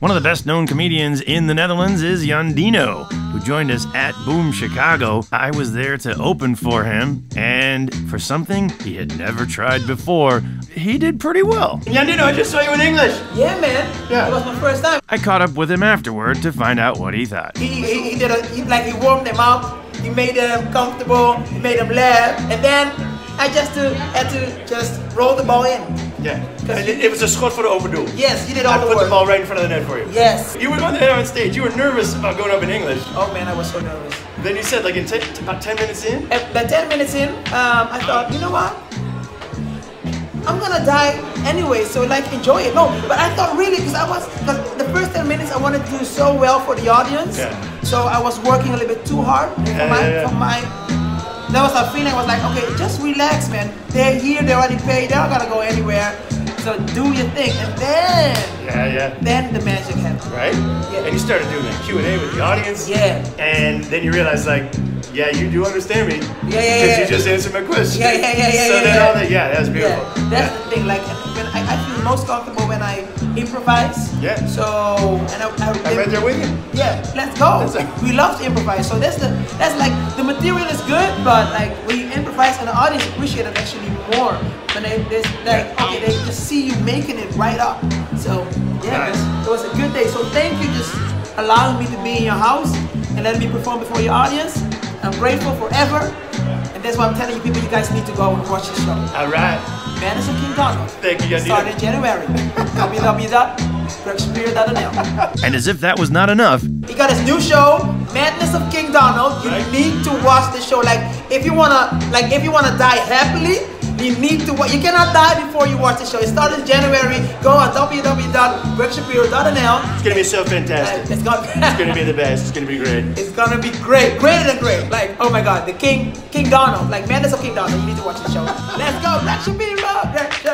One of the best-known comedians in the Netherlands is Yandino, who joined us at Boom Chicago. I was there to open for him, and for something he had never tried before, he did pretty well. Yandino, I just saw you in English. Yeah, man. Yeah. It was my first time. I caught up with him afterward to find out what he thought. He warmed them up. He made them comfortable. He made them laugh, and then I just had to roll the ball in. Yeah, it was a shot for the overdoel. Yes, you did all the work. I put the ball right in front of the net for you. Yes. You were on the net on stage. You were nervous about going up in English. Oh man, I was so nervous. Then you said, like, about 10 minutes in? About 10 minutes in, I thought, you know what? I'm gonna die anyway, so like, enjoy it. No, but I thought really, because the first 10 minutes I wanted to do so well for the audience. Yeah. So I was working a little bit too hard That was our feeling. I was like, okay, just relax, man. They're here, they already paid, they don't gotta go anywhere. So do your thing, and then... Then the magic happened. Right? Yeah. And you started doing a Q&A with the audience. Yeah. And then you realized, like, yeah, you do understand me. Yeah, yeah, yeah. Because you just answered my question. Yeah, yeah, yeah, yeah. So then all that, yeah, that was beautiful. Yeah. That's the thing, like, I feel most comfortable when I improvise. Yeah. So, and I'm right there with you. Yeah, let's go. We love to improvise. So that's like, the material is good, but like when you improvise and the audience appreciate it actually more. When they like, okay, they just see you making it right up. So, yeah, nice. It was a good day. So thank you just allowing me to be in your house and letting me perform before your audience. I'm grateful forever. And that's why I'm telling you people, you guys need to go and watch the show. All right. Madness of King Donald. Thank you, Yandino. Started in January. www.gregshapiro.nl. And as if that was not enough, he got his new show, Madness of King Donald. You need to watch the show. Like, if you wanna die happily, you need to watch. You cannot die before you watch the show. It started in January. Go on www.gregshapiro.nl. It's gonna be so fantastic. It's gonna be the best. It's gonna be great. It's gonna be great, greater than great. Like, oh my God, the King Donald, like Madness of King Donald. You need to watch the show. Let's go, Greg Shapiro.